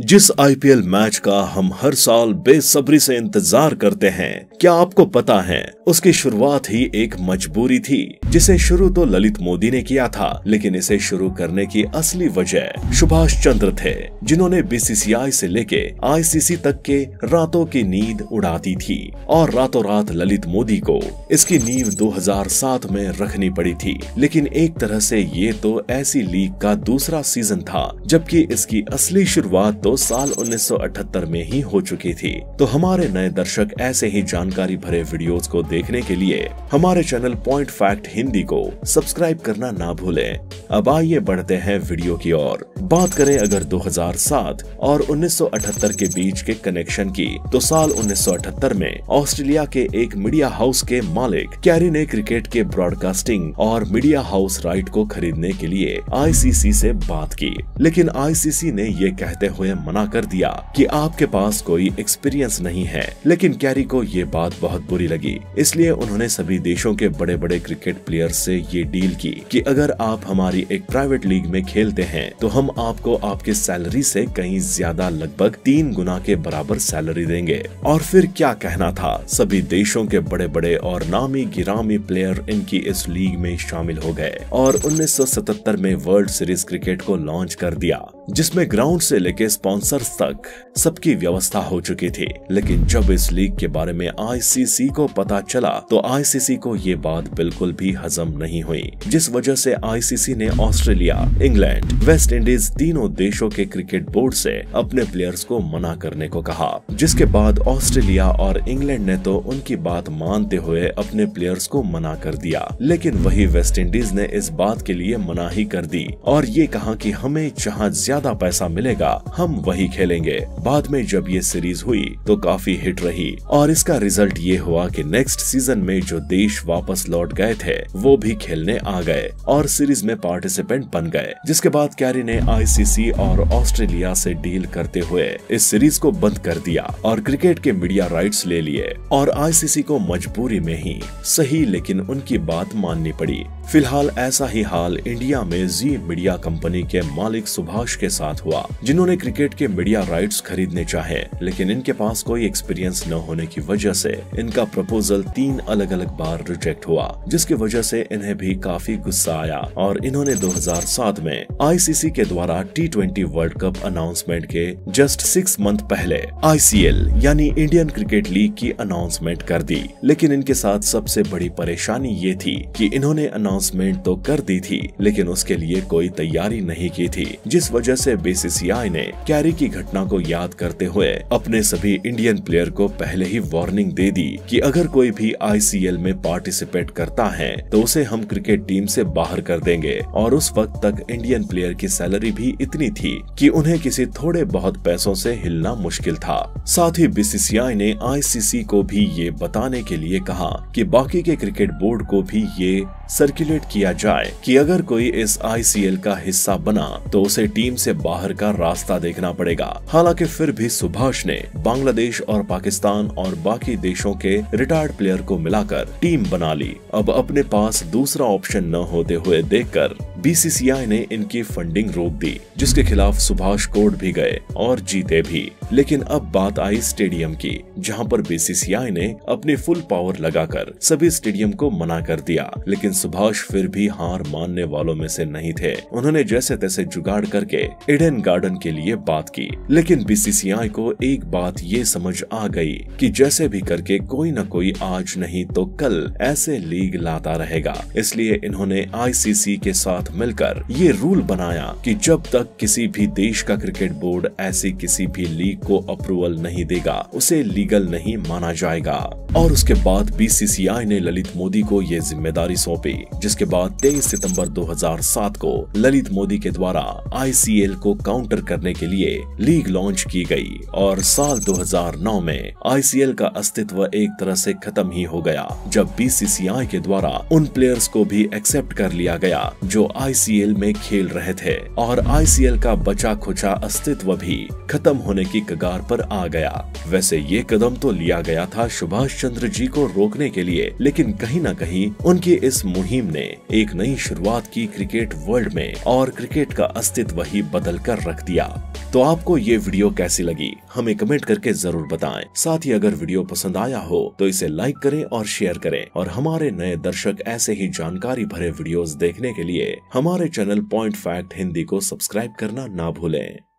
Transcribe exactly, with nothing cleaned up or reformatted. जिस IPL match का हम हर साल बेसब्री से इंतजार करते हैं, क्या आपको पता है उसकी शुरुआत ही एक मजबूरी थी, जिसे शुरू तो ललित मोदी ने किया था, लेकिन इसे शुरू करने की असली वजह सुभाष चंद्र थे, जिन्होंने बीसीसीआई से लेके आईसीसी तक के रातों की नींद उड़ा दी थी और रातों रात ललित मोदी को इसकी नींव दो हज़ार सात में रखनी पड़ी थी। लेकिन एक तरह से ये तो ऐसी लीग का दूसरा सीजन था, जबकि इसकी असली शुरुआत तो साल उन्नीस सौ अठहत्तर में ही हो चुकी थी। तो हमारे नए दर्शक ऐसे ही जानकारी भरे वीडियोस को देखने के लिए हमारे चैनल पॉइंट फैक्ट हिंदी को सब्सक्राइब करना ना भूलें। अब आइए बढ़ते हैं वीडियो की ओर। बात करें अगर दो हज़ार सात और उन्नीस सौ अठहत्तर के बीच के कनेक्शन की, तो साल उन्नीस सौ अठहत्तर में ऑस्ट्रेलिया के एक मीडिया हाउस के मालिक कैरी ने क्रिकेट के ब्रॉडकास्टिंग और मीडिया हाउस राइट को खरीदने के लिए आईसीसी से बात की, लेकिन आईसीसी ने ये कहते हुए मना कर दिया कि आपके पास कोई एक्सपीरियंस नहीं है। लेकिन कैरी को ये बात बहुत बुरी लगी, इसलिए उन्होंने सभी देशों के बड़े बड़े क्रिकेट प्लेयर से ये डील की कि अगर आप हमारी एक प्राइवेट लीग में खेलते हैं तो हम आपको आपके सैलरी से कहीं ज्यादा, लगभग तीन गुना के बराबर सैलरी देंगे। और फिर क्या कहना था, सभी देशों के बड़े बड़े और नामी गिरामी प्लेयर इनकी इस लीग में शामिल हो गए और उन्नीस सौ सतहत्तर में वर्ल्ड सीरीज क्रिकेट को लॉन्च कर दिया, जिसमें ग्राउंड से लेके स्पॉन्सर्स तक सबकी व्यवस्था हो चुकी थी। लेकिन जब इस लीग के बारे में आईसीसी को पता चला तो आईसीसी को ये बात बिल्कुल भी हजम नहीं हुई, जिस वजह से आईसीसी ने ऑस्ट्रेलिया, इंग्लैंड, वेस्ट इंडीज तीनों देशों के क्रिकेट बोर्ड से अपने प्लेयर्स को मना करने को कहा, जिसके बाद ऑस्ट्रेलिया और इंग्लैंड ने तो उनकी बात मानते हुए अपने प्लेयर्स को मना कर दिया, लेकिन वही वेस्ट इंडीज ने इस बात के लिए मनाही कर दी और ये कहा कि हमें जहाँ ज्यादा पैसा मिलेगा हम वही खेलेंगे। बाद में जब ये सीरीज हुई तो काफी हिट रही और इसका रिजल्ट ये हुआ कि नेक्स्ट सीजन में जो देश वापस लौट गए थे वो भी खेलने आ गए और सीरीज में पार्टिसिपेंट बन गए, जिसके बाद कैरी ने आईसीसी और ऑस्ट्रेलिया से डील करते हुए इस सीरीज को बंद कर दिया और क्रिकेट के मीडिया राइट्स ले लिए और आईसीसी को मजबूरी में ही सही लेकिन उनकी बात माननी पड़ी। फिलहाल ऐसा ही हाल इंडिया में जी मीडिया कंपनी के मालिक सुभाष के साथ हुआ, जिन्होंने क्रिकेट के मीडिया राइट्स खरीदने चाहे, लेकिन इनके पास कोई एक्सपीरियंस न होने की वजह से इनका प्रपोजल तीन अलग अलग बार रिजेक्ट हुआ, जिसकी वजह से इन्हें भी काफी गुस्सा आया और इन्होंने दो हज़ार सात में आईसीसी के द्वारा T twenty World Cup announcement के जस्ट सिक्स मंथ पहले आईसीएल यानी इंडियन क्रिकेट लीग की अनाउंसमेंट कर दी। लेकिन इनके साथ सबसे बड़ी परेशानी ये थी कि इन्होंने अनाउंसमेंट तो कर दी थी, लेकिन उसके लिए कोई तैयारी नहीं की थी, जिस वजह से बीसीसीआई ने कैरी की घटना को याद करते हुए अपने सभी इंडियन प्लेयर को पहले ही वार्निंग दे दी कि अगर कोई भी आईसीएल में पार्टिसिपेट करता है तो उसे हम क्रिकेट टीम से बाहर कर देंगे। और उस वक्त तक इंडियन प्लेयर की सैलरी भी इतनी थी कि उन्हें किसी थोड़े बहुत पैसों से हिलना मुश्किल था। साथ ही बीसीसीआई ने आईसीसी को भी ये बताने के लिए कहा कि बाकी के क्रिकेट बोर्ड को भी ये सर्कुलेट किया जाए कि अगर कोई इस आईसीएल का हिस्सा बना तो उसे टीम से बाहर का रास्ता देखना पड़ेगा। हालांकि फिर भी सुभाष ने बांग्लादेश और पाकिस्तान और बाकी देशों के रिटायर्ड प्लेयर को मिलाकर टीम बना ली। अब अपने पास दूसरा ऑप्शन न होते हुए देखकर बीसीसीआई ने इनकी फंडिंग रोक दी, जिसके खिलाफ सुभाष कोर्ट भी गए और जीते भी। लेकिन अब बात आई स्टेडियम की, जहां पर बीसीसीआई ने अपनी फुल पावर लगाकर सभी स्टेडियम को मना कर दिया, लेकिन सुभाष फिर भी हार मानने वालों में से नहीं थे। उन्होंने जैसे तैसे जुगाड़ करके इडन गार्डन के लिए बात की, लेकिन बीसीसीआई को एक बात ये समझ आ गई कि जैसे भी करके कोई न कोई आज नहीं तो कल ऐसे लीग लाता रहेगा, इसलिए इन्होंने आईसीसी के साथ मिलकर ये रूल बनाया कि जब तक किसी भी देश का क्रिकेट बोर्ड ऐसी किसी भी लीग को अप्रूवल नहीं देगा उसे लीगल नहीं माना जाएगा। और उसके बाद बीसीसीआई ने ललित मोदी को ये जिम्मेदारी सौंपी, जिसके बाद तेईस सितंबर दो हज़ार सात को ललित मोदी के द्वारा आईसीएल को काउंटर करने के लिए लीग लॉन्च की गई और साल दो हज़ार नौ में आईसीएल का अस्तित्व एक तरह से खत्म ही हो गया, जब बीसीसीआई के द्वारा उन प्लेयर्स को भी एक्सेप्ट कर लिया गया जो आईसीएल में खेल रहे थे और आईसीएल का बचा खुचा अस्तित्व भी खत्म होने की कगार पर आ गया। वैसे ये कदम तो लिया गया था सुभाष चंद्र जी को रोकने के लिए, लेकिन कहीं न कहीं उनकी इस मुहिम ने एक नई शुरुआत की क्रिकेट वर्ल्ड में और क्रिकेट का अस्तित्व ही बदल कर रख दिया। तो आपको ये वीडियो कैसी लगी हमें कमेंट करके जरूर बताएं। साथ ही अगर वीडियो पसंद आया हो तो इसे लाइक करें और शेयर करें, और हमारे नए दर्शक ऐसे ही जानकारी भरे वीडियोस देखने के लिए हमारे चैनल पॉइंट फैक्ट हिंदी को सब्सक्राइब करना ना भूलें।